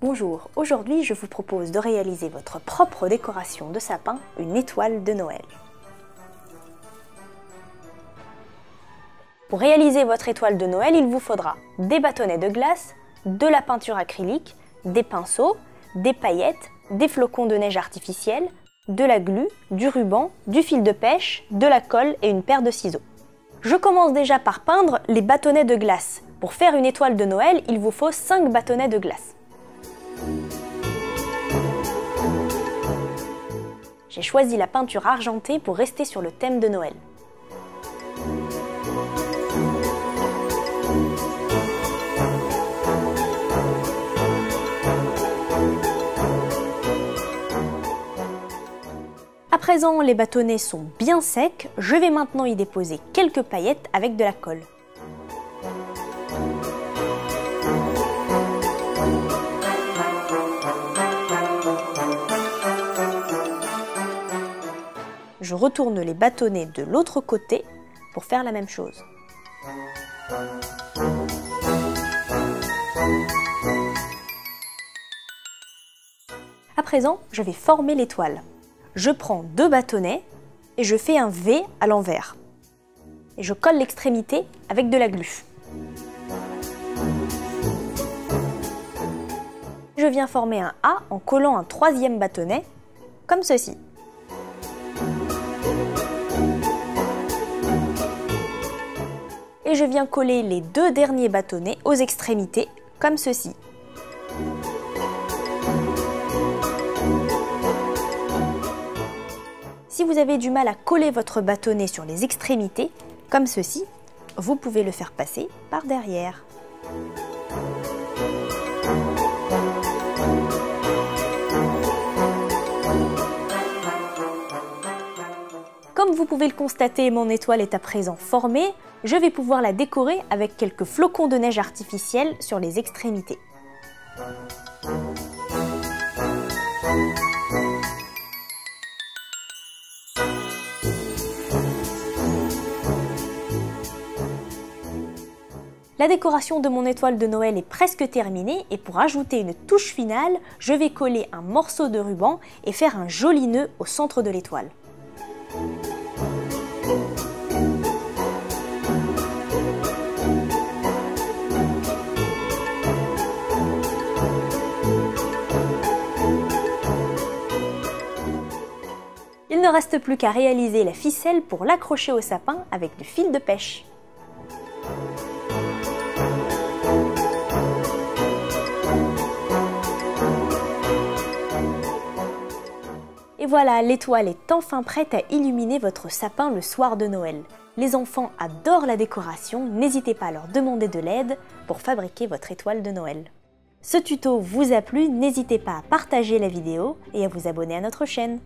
Bonjour, aujourd'hui je vous propose de réaliser votre propre décoration de sapin, une étoile de Noël. Pour réaliser votre étoile de Noël, il vous faudra des bâtonnets de glace, de la peinture acrylique, des pinceaux, des paillettes, des flocons de neige artificielle, de la glu, du ruban, du fil de pêche, de la colle et une paire de ciseaux. Je commence déjà par peindre les bâtonnets de glace. Pour faire une étoile de Noël, il vous faut 5 bâtonnets de glace. J'ai choisi la peinture argentée pour rester sur le thème de Noël. À présent, les bâtonnets sont bien secs, je vais maintenant y déposer quelques paillettes avec de la colle. Je retourne les bâtonnets de l'autre côté pour faire la même chose. À présent, je vais former l'étoile. Je prends 2 bâtonnets et je fais un V à l'envers. Et je colle l'extrémité avec de la glu. Je viens former un A en collant un 3e bâtonnet, comme ceci. Et je viens coller les 2 derniers bâtonnets aux extrémités, comme ceci. Si vous avez du mal à coller votre bâtonnet sur les extrémités, comme ceci, vous pouvez le faire passer par derrière. Comme vous pouvez le constater, mon étoile est à présent formée. Je vais pouvoir la décorer avec quelques flocons de neige artificielle sur les extrémités. La décoration de mon étoile de Noël est presque terminée et pour ajouter une touche finale, je vais coller un morceau de ruban et faire un joli nœud au centre de l'étoile. Il ne reste plus qu'à réaliser la ficelle pour l'accrocher au sapin avec du fil de pêche. Et voilà, l'étoile est enfin prête à illuminer votre sapin le soir de Noël. Les enfants adorent la décoration, n'hésitez pas à leur demander de l'aide pour fabriquer votre étoile de Noël. Ce tuto vous a plu, n'hésitez pas à partager la vidéo et à vous abonner à notre chaîne.